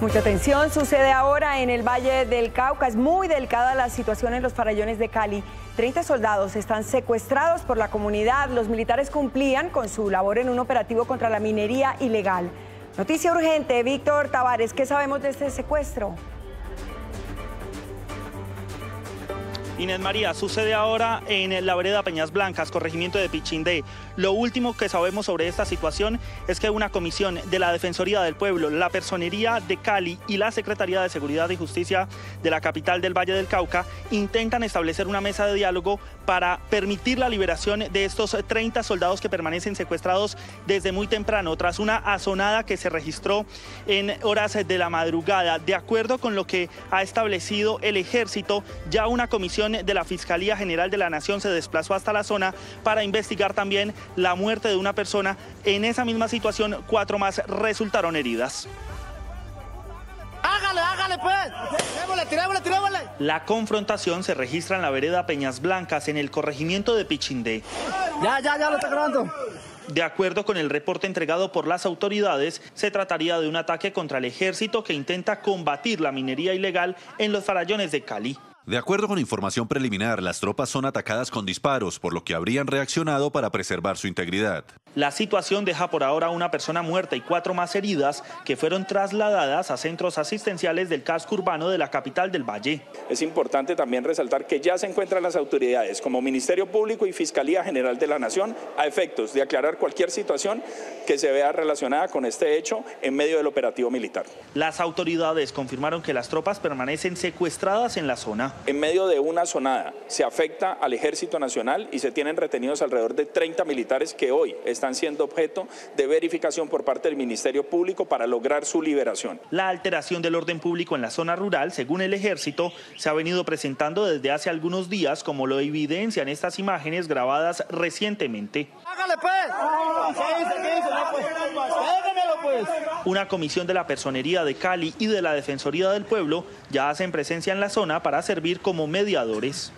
Mucha atención, sucede ahora en el Valle del Cauca. Es muy delicada la situación en los farallones de Cali. 30 soldados están secuestrados por la comunidad. Los militares cumplían con su labor en un operativo contra la minería ilegal. Noticia urgente, Víctor Tavares, ¿qué sabemos de este secuestro? Inés María, sucede ahora en la vereda Peñas Blancas, corregimiento de Pichindé. Lo último que sabemos sobre esta situación es que una comisión de la Defensoría del Pueblo, la Personería de Cali y la Secretaría de Seguridad y Justicia de la capital del Valle del Cauca intentan establecer una mesa de diálogo para permitir la liberación de estos 30 soldados que permanecen secuestrados desde muy temprano, tras una asonada que se registró en horas de la madrugada. De acuerdo con lo que ha establecido el ejército, ya una comisión de la Fiscalía General de la Nación se desplazó hasta la zona para investigar también la muerte de una persona. En esa misma situación, 4 más resultaron heridas. ¡Hágale, hágale, pues! ¡Tirémosle, tirémosle, tirémosle! La confrontación se registra en la vereda Peñas Blancas, en el corregimiento de Pichindé. Ya, lo está grabando. De acuerdo con el reporte entregado por las autoridades, se trataría de un ataque contra el ejército que intenta combatir la minería ilegal en los farallones de Cali. De acuerdo con información preliminar, las tropas son atacadas con disparos, por lo que habrían reaccionado para preservar su integridad. La situación deja por ahora una persona muerta y 4 más heridas, que fueron trasladadas a centros asistenciales del casco urbano de la capital del Valle. Es importante también resaltar que ya se encuentran las autoridades como Ministerio Público y Fiscalía General de la Nación a efectos de aclarar cualquier situación que se vea relacionada con este hecho en medio del operativo militar. Las autoridades confirmaron que las tropas permanecen secuestradas en la zona. En medio de una asonada se afecta al Ejército Nacional y se tienen retenidos alrededor de 30 militares que hoy están siendo objeto de verificación por parte del Ministerio Público para lograr su liberación. La alteración del orden público en la zona rural, según el Ejército, se ha venido presentando desde hace algunos días, como lo evidencian estas imágenes grabadas recientemente. ¡Hágale, pues! Una comisión de la Personería de Cali y de la Defensoría del Pueblo ya hacen presencia en la zona para servir como mediadores.